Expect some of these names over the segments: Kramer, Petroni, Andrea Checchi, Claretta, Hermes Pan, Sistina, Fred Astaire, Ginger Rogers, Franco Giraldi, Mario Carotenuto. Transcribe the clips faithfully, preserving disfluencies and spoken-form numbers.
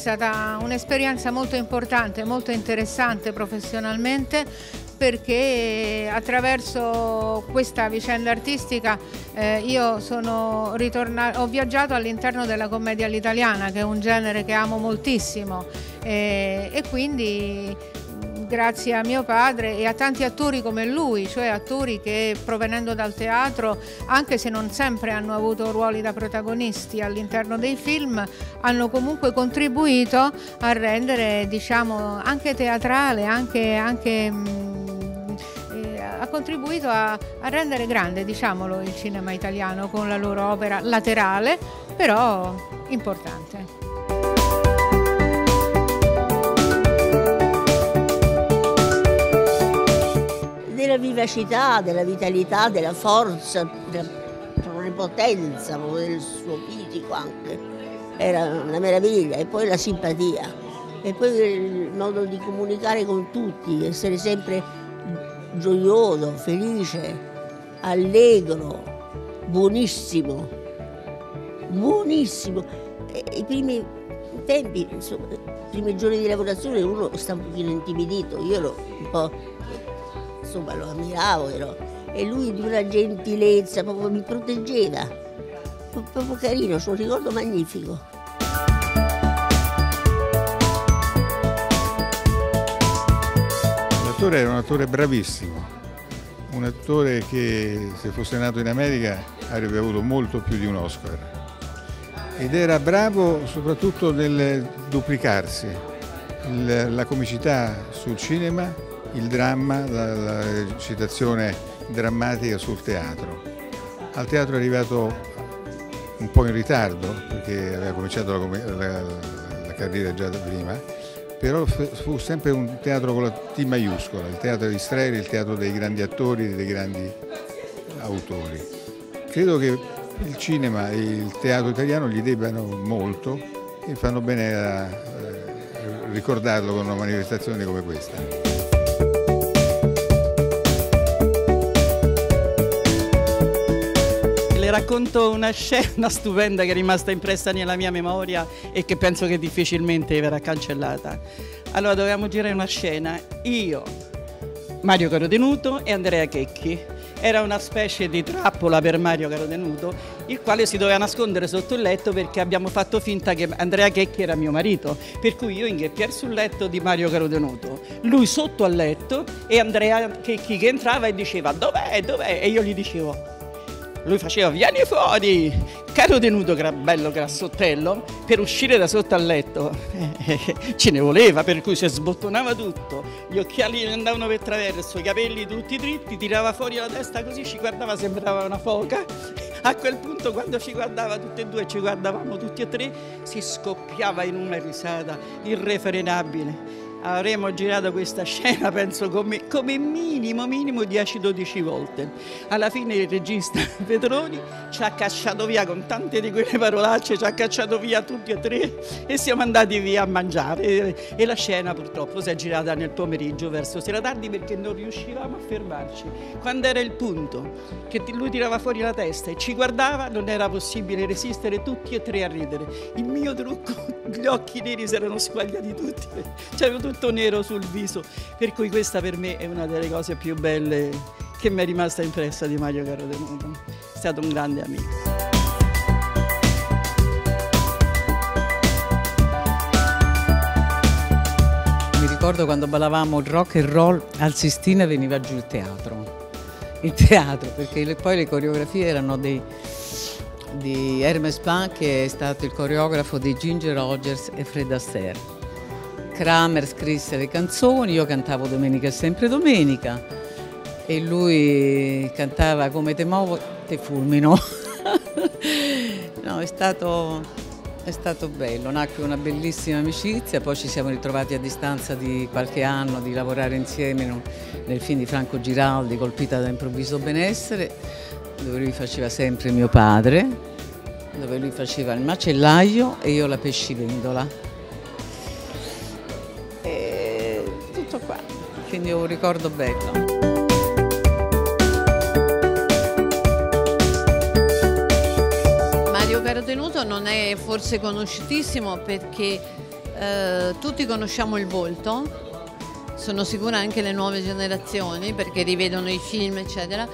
stata un'esperienza molto importante, molto interessante professionalmente, perché attraverso questa vicenda artistica eh, io sono ritornata, ho viaggiato all'interno della commedia all'italiana, che è un genere che amo moltissimo, eh, e quindi grazie a mio padre e a tanti attori come lui, cioè attori che provenendo dal teatro, anche se non sempre hanno avuto ruoli da protagonisti all'interno dei film, hanno comunque contribuito a rendere, diciamo, anche teatrale, anche... anche ha contribuito a, a rendere grande, diciamolo, il cinema italiano con la loro opera laterale, però importante. Della vivacità, della vitalità, della forza, della prepotenza, del suo pitico anche, era una meraviglia. E poi la simpatia, e poi il modo di comunicare con tutti, essere sempre gioioso, felice, allegro, buonissimo, buonissimo. E i primi tempi, insomma, i primi giorni di lavorazione uno sta un pochino intimidito, io ero un po', insomma, lo ammiravo, ero, e lui di una gentilezza, proprio mi proteggeva, proprio carino, c'è un ricordo magnifico. Era un attore bravissimo, un attore che se fosse nato in America avrebbe avuto molto più di un Oscar, ed era bravo soprattutto nel duplicarsi, il, la comicità sul cinema, il dramma, la, la citazione drammatica sul teatro. Al teatro è arrivato un po' in ritardo perché aveva cominciato la, la, la carriera già da prima, però fu sempre un teatro con la T maiuscola, il teatro di Astaire, il teatro dei grandi attori e dei grandi autori. Credo che il cinema e il teatro italiano gli debbano molto e fanno bene a eh, ricordarlo con una manifestazione come questa. Racconto una scena stupenda che è rimasta impressa nella mia memoria e che penso che difficilmente verrà cancellata. Allora, dovevamo girare una scena, io, Mario Carotenuto e Andrea Checchi. Era una specie di trappola per Mario Carotenuto, il quale si doveva nascondere sotto il letto perché abbiamo fatto finta che Andrea Checchi era mio marito, per cui io ingheppiai sul letto di Mario Carotenuto, lui sotto al letto e Andrea Checchi che entrava e diceva "Dov'è? Dov'è?" e io gli dicevo, lui faceva "Vieni fuori, Carotenuto", che era bello grassottello, per uscire da sotto al letto. Ce ne voleva, per cui si sbottonava tutto, gli occhiali andavano per traverso, i capelli tutti dritti, tirava fuori la testa così, ci guardava, sembrava una foca. A quel punto, quando ci guardava tutti e due, ci guardavamo tutti e tre, si scoppiava in una risata irrefrenabile. Avremmo girato questa scena, penso, come, come minimo, minimo dieci dodici volte. Alla fine il regista Petroni ci ha cacciato via con tante di quelle parolacce, ci ha cacciato via tutti e tre e siamo andati via a mangiare. E, e la scena purtroppo si è girata nel pomeriggio, verso sera tardi, perché non riuscivamo a fermarci. Quando era il punto che lui tirava fuori la testa e ci guardava, non era possibile resistere, tutti e tre a ridere. Il mio trucco, gli occhi neri si erano squagliati tutti. C'era tutto tutto nero sul viso, per cui questa per me è una delle cose più belle che mi è rimasta impressa di Mario Carotenuto. È stato un grande amico. Mi ricordo quando ballavamo rock and roll al Sistina, veniva giù il teatro, il teatro, perché poi le coreografie erano dei, di Hermes Pan, che è stato il coreografo di Ginger Rogers e Fred Astaire. Kramer scrisse le canzoni, io cantavo "Domenica sempre domenica" e lui cantava "Come te muovo, te fulmino". No, è stato, è stato bello, nacque una bellissima amicizia, poi ci siamo ritrovati a distanza di qualche anno di lavorare insieme nel film di Franco Giraldi, "Colpita da improvviso benessere", dove lui faceva sempre mio padre, dove lui faceva il macellaio e io la pescivendola. Qua, quindi è un ricordo bello. Mario Carotenuto non è forse conosciutissimo perché eh, tutti conosciamo il volto, sono sicura anche le nuove generazioni perché rivedono i film eccetera,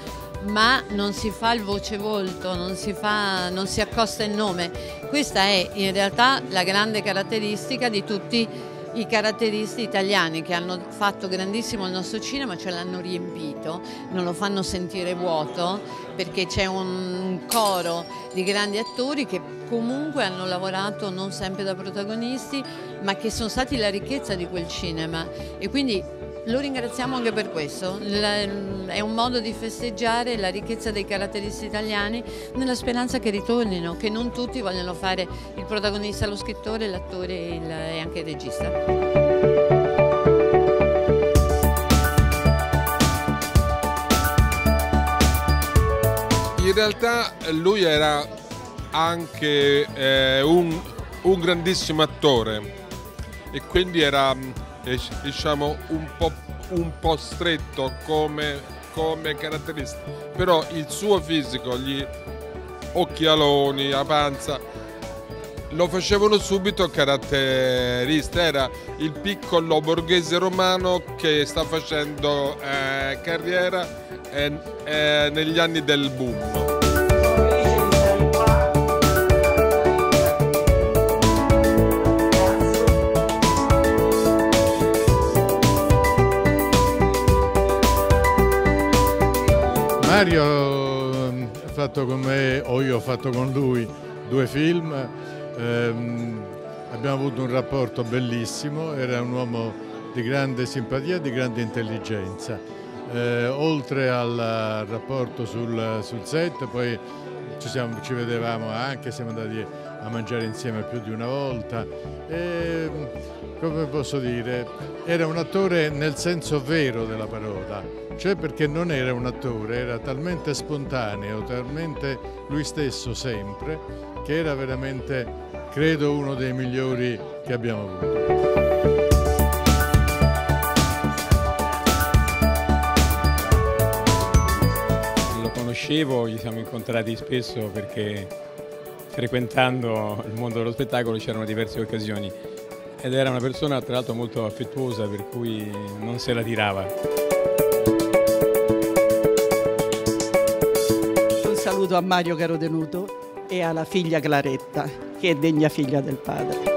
ma non si fa il voce-volto, non si fa, non si accosta il nome. Questa è in realtà la grande caratteristica di tutti i caratteristi italiani che hanno fatto grandissimo il nostro cinema, ce l'hanno riempito, non lo fanno sentire vuoto perché c'è un coro di grandi attori che comunque hanno lavorato non sempre da protagonisti ma che sono stati la ricchezza di quel cinema, e quindi lo ringraziamo anche per questo. È un modo di festeggiare la ricchezza dei caratteristi italiani nella speranza che ritornino, che non tutti vogliono fare il protagonista, lo scrittore, l'attore e anche il regista. In realtà lui era anche eh, un, un grandissimo attore e quindi era... diciamo un po', un po' stretto come, come caratteristica, però il suo fisico, gli occhialoni, la panza lo facevano subito caratterista, era il piccolo borghese romano che sta facendo eh, carriera eh, eh, negli anni del boom. Mario ha fatto con me, o io ho fatto con lui, due film, ehm, abbiamo avuto un rapporto bellissimo, era un uomo di grande simpatia e di grande intelligenza. Eh, oltre al rapporto sul, sul set, poi ci, siamo, ci vedevamo anche, siamo andati a mangiare insieme più di una volta e, come posso dire, era un attore nel senso vero della parola. Cioè perché non era un attore, era talmente spontaneo, talmente lui stesso sempre, che era veramente, credo, uno dei migliori che abbiamo avuto. Lo conoscevo, ci siamo incontrati spesso perché frequentando il mondo dello spettacolo c'erano diverse occasioni ed era una persona tra l'altro molto affettuosa, per cui non se la tirava. Saluto a Mario Carotenuto e alla figlia Claretta, che è degna figlia del padre.